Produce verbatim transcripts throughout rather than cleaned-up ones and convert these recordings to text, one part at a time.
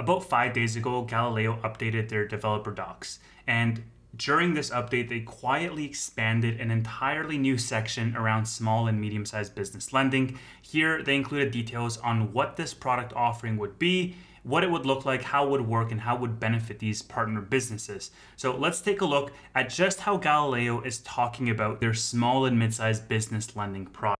About five days ago, Galileo updated their developer docs, and during this update, they quietly expanded an entirely new section around small and medium-sized business lending. Here, they included details on what this product offering would be, what it would look like, how it would work, and how it would benefit these partner businesses. So let's take a look at just how Galileo is talking about their small and mid-sized business lending product.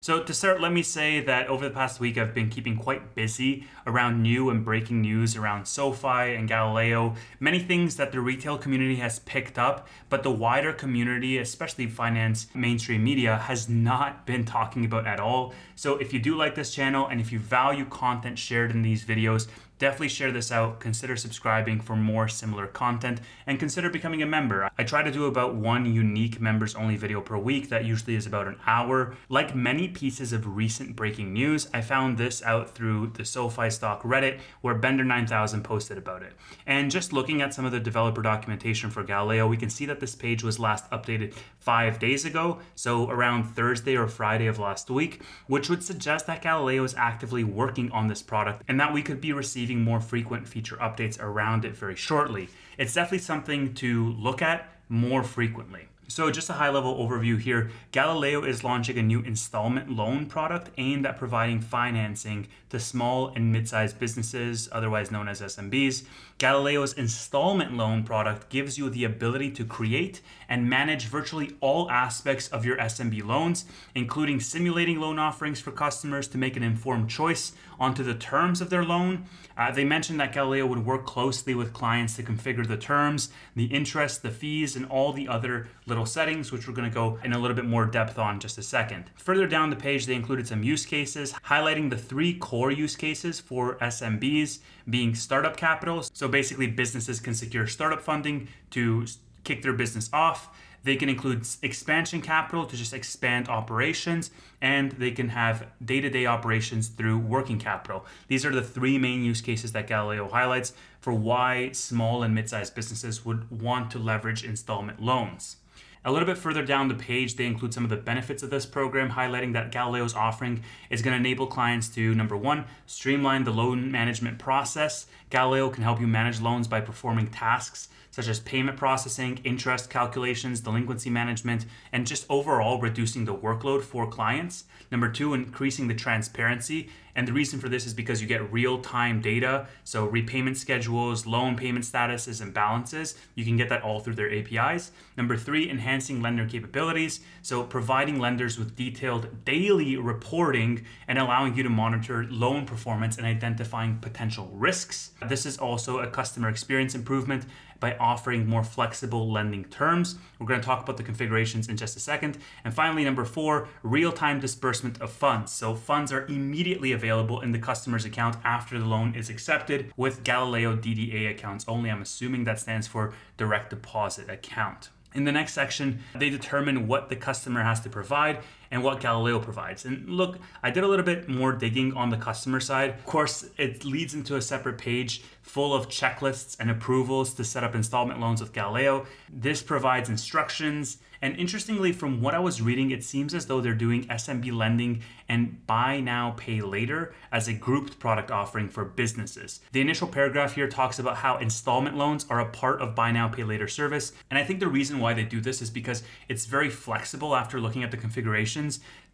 So to start, let me say that over the past week, I've been keeping quite busy around new and breaking news around SoFi and Galileo, many things that the retail community has picked up, but the wider community, especially finance mainstream media, has not been talking about at all. So if you do like this channel and if you value content shared in these videos, definitely share this out, consider subscribing for more similar content, and consider becoming a member. I try to do about one unique members only video per week that usually is about an hour. Like many pieces of recent breaking news, I found this out through the SoFi stock Reddit where Bender nine thousand posted about it. And just looking at some of the developer documentation for Galileo, we can see that this page was last updated five days ago, so around Thursday or Friday of last week, which would suggest that Galileo is actively working on this product and that we could be receiving more frequent feature updates around it very shortly. It's definitely something to look at more frequently. So just a high-level overview here, Galileo is launching a new installment loan product aimed at providing financing to small and mid-sized businesses, otherwise known as S M Bs. Galileo's installment loan product gives you the ability to create and manage virtually all aspects of your S M B loans, including simulating loan offerings for customers to make an informed choice onto the terms of their loan. Uh, they mentioned that Galileo would work closely with clients to configure the terms, the interest, the fees, and all the other little settings, which we're going to go in a little bit more depth on just a second. Further down the page, they included some use cases, highlighting the three core use cases for S M Bs being startup capital. So basically businesses can secure startup funding to kick their business off. They can include expansion capital to just expand operations, and they can have day-to-day operations through working capital. These are the three main use cases that Galileo highlights for why small and mid-sized businesses would want to leverage installment loans. A little bit further down the page, they include some of the benefits of this program, highlighting that Galileo's offering is going to enable clients to, number one, streamline the loan management process. Galileo can help you manage loans by performing tasks such as payment processing, interest calculations, delinquency management, and just overall reducing the workload for clients. Number two, increasing the transparency. And the reason for this is because you get real-time data, so repayment schedules, loan payment statuses, and balances. You can get that all through their A P Is. Number three, enhancing lender capabilities, so providing lenders with detailed daily reporting and allowing you to monitor loan performance and identifying potential risks. This is also a customer experience improvement by offering more flexible lending terms. We're going to talk about the configurations in just a second. And finally, number four, real-time disbursement of funds. So funds are immediately available in the customer's account after the loan is accepted with Galileo D D A accounts only. I'm assuming that stands for direct deposit account. In the next section, they determine what the customer has to provide and what Galileo provides. And look, I did a little bit more digging on the customer side. Of course, it leads into a separate page full of checklists and approvals to set up installment loans with Galileo. This provides instructions. And interestingly, from what I was reading, it seems as though they're doing S M B lending and buy now, pay later as a grouped product offering for businesses. The initial paragraph here talks about how installment loans are a part of buy now, pay later service. And I think the reason why they do this is because it's very flexible after looking at the configuration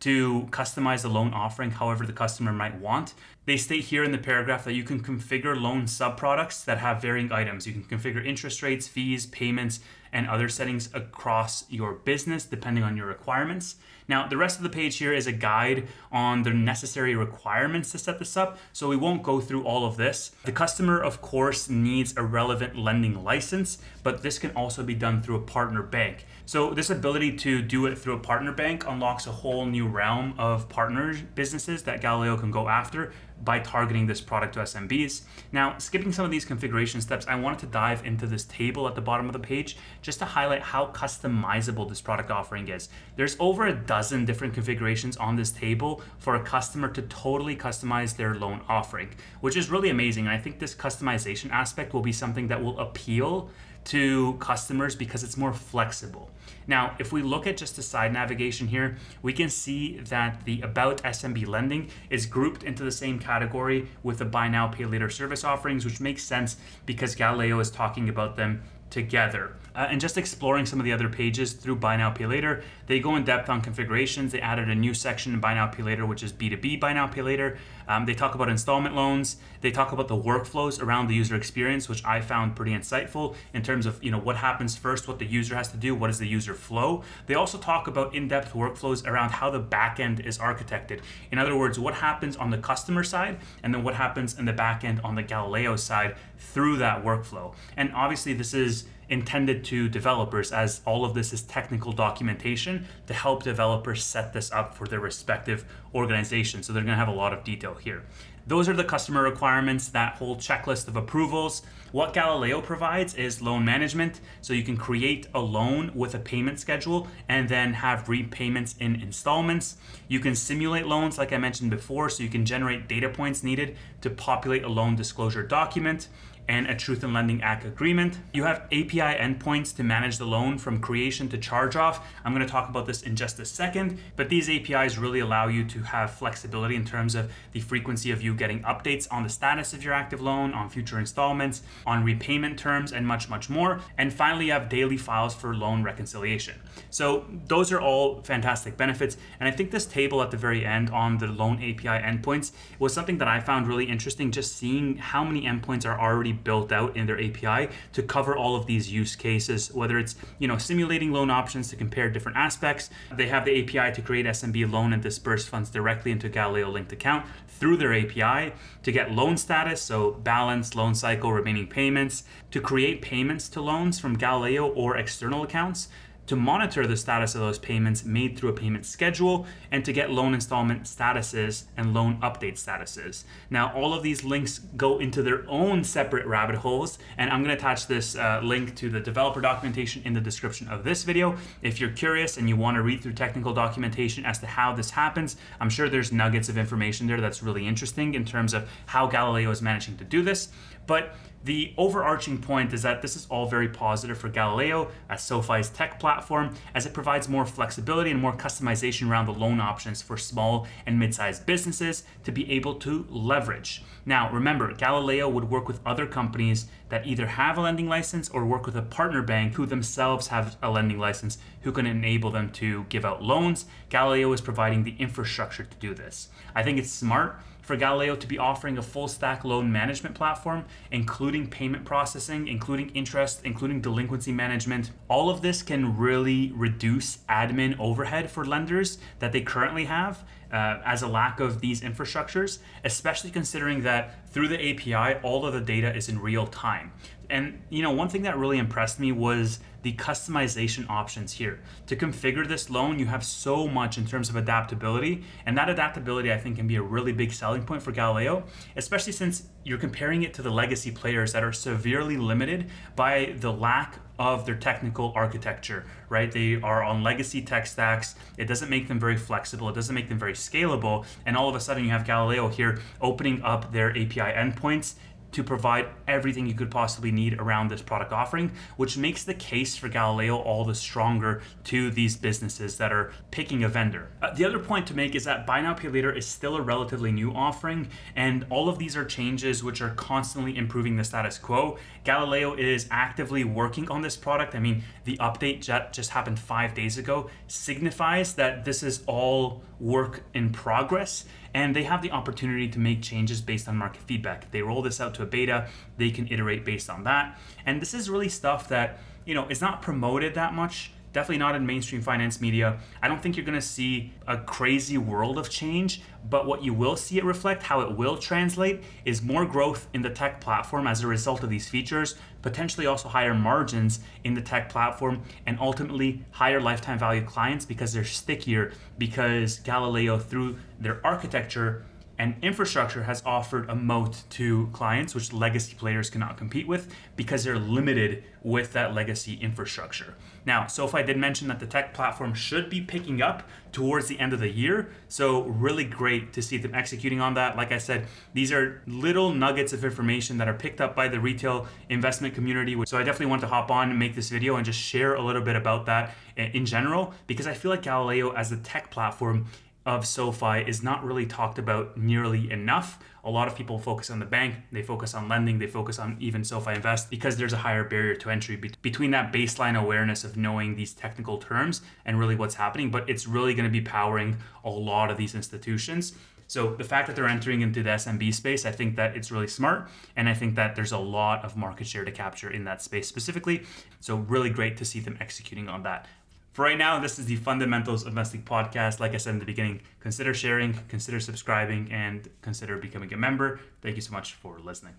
to customize the loan offering however the customer might want. They state here in the paragraph that you can configure loan subproducts that have varying items. You can configure interest rates, fees, payments, and other settings across your business depending on your requirements. Now, the rest of the page here is a guide on the necessary requirements to set this up, so we won't go through all of this. The customer, of course, needs a relevant lending license, but this can also be done through a partner bank. So this ability to do it through a partner bank unlocks a whole new realm of partner businesses that Galileo can go after by targeting this product to S M Bs. Now, skipping some of these configuration steps, I wanted to dive into this table at the bottom of the page just to highlight how customizable this product offering is. There's over a dozen different configurations on this table for a customer to totally customize their loan offering, which is really amazing. And I think this customization aspect will be something that will appeal to customers because it's more flexible. Now, if we look at just the side navigation here, we can see that the About S M B Lending is grouped into the same category with the buy now, pay later service offerings, which makes sense because Galileo is talking about them together. Uh, and just exploring some of the other pages through buy now, pay later, they go in depth on configurations. They added a new section in buy now, pay later, which is B two B buy now, pay later. Um, they talk about installment loans. They talk about the workflows around the user experience, which I found pretty insightful in terms of, you know, what happens first, what the user has to do, what is the user flow. They also talk about in-depth workflows around how the back end is architected. In other words, what happens on the customer side and then what happens in the back end on the Galileo side through that workflow. And obviously this is intended to developers, as all of this is technical documentation to help developers set this up for their respective organizations. So they're going to have a lot of detail here. Those are the customer requirements, that whole checklist of approvals. What Galileo provides is loan management. So you can create a loan with a payment schedule and then have repayments in installments. You can simulate loans, like I mentioned before, so you can generate data points needed to populate a loan disclosure document and a Truth in Lending Act agreement. You have A P I endpoints to manage the loan from creation to charge off. I'm going to talk about this in just a second, but these A P Is really allow you to have flexibility in terms of the frequency of you getting updates on the status of your active loan, on future installments, on repayment terms, and much, much more. And finally, you have daily files for loan reconciliation. So those are all fantastic benefits. And I think this table at the very end on the loan A P I endpoints was something that I found really interesting, just seeing how many endpoints are already built out in their A P I to cover all of these use cases, whether it's, you know, simulating loan options to compare different aspects. They have the A P I to create S M B loan and disperse funds directly into Galileo linked account through their A P I, to get loan status, so balance, loan cycle, remaining payments, to create payments to loans from Galileo or external accounts, to monitor the status of those payments made through a payment schedule, and to get loan installment statuses and loan update statuses. Now, all of these links go into their own separate rabbit holes, and I'm gonna attach this uh, link to the developer documentation in the description of this video. If you're curious and you wanna read through technical documentation as to how this happens, I'm sure there's nuggets of information there that's really interesting in terms of how Galileo is managing to do this. But the overarching point is that this is all very positive for Galileo as SoFi's tech platform, as it provides more flexibility and more customization around the loan options for small and mid-sized businesses to be able to leverage. Now, remember, Galileo would work with other companies that either have a lending license or work with a partner bank who themselves have a lending license who can enable them to give out loans. Galileo is providing the infrastructure to do this. I think it's smart for Galileo to be offering a full stack loan management platform, including payment processing, including interest, including delinquency management. All of this can really reduce admin overhead for lenders that they currently have uh, as a lack of these infrastructures, especially considering that through the A P I, all of the data is in real time. And, you know, one thing that really impressed me was the customization options here. To configure this loan, you have so much in terms of adaptability, and that adaptability, I think, can be a really big selling point for Galileo, especially since you're comparing it to the legacy players that are severely limited by the lack of their technical architecture, right? They are on legacy tech stacks. It doesn't make them very flexible. It doesn't make them very scalable. And all of a sudden you have Galileo here opening up their A P I endpoints to provide everything you could possibly need around this product offering, which makes the case for Galileo all the stronger to these businesses that are picking a vendor. Uh, the other point to make is that buy now, pay later is still a relatively new offering, and all of these are changes which are constantly improving the status quo. Galileo is actively working on this product. I mean, the update just happened five days ago, signifies that this is all work in progress, and they have the opportunity to make changes based on market feedback. They roll this out to a beta, they can iterate based on that. And this is really stuff that, you know, is not promoted that much, definitely not in mainstream finance media. I don't think you're gonna see a crazy world of change, but what you will see it reflect, how it will translate, is more growth in the tech platform as a result of these features, potentially also higher margins in the tech platform, and ultimately higher lifetime value clients because they're stickier, because Galileo, through their architecture and infrastructure, has offered a moat to clients which legacy players cannot compete with because they're limited with that legacy infrastructure. Now, SoFi did mention that the tech platform should be picking up towards the end of the year, so really great to see them executing on that. Like I said, these are little nuggets of information that are picked up by the retail investment community, so I definitely want to hop on and make this video and just share a little bit about that in general, because I feel like Galileo as a tech platform of SoFi is not really talked about nearly enough. A lot of people focus on the bank, they focus on lending, they focus on even SoFi Invest because there's a higher barrier to entry be between that baseline awareness of knowing these technical terms and really what's happening. But it's really going to be powering a lot of these institutions. So the fact that they're entering into the S M B space, I think that it's really smart. And I think that there's a lot of market share to capture in that space specifically. So really great to see them executing on that. For right now, this is the Fundamentals of Investing podcast. Like I said in the beginning, consider sharing, consider subscribing, and consider becoming a member. Thank you so much for listening.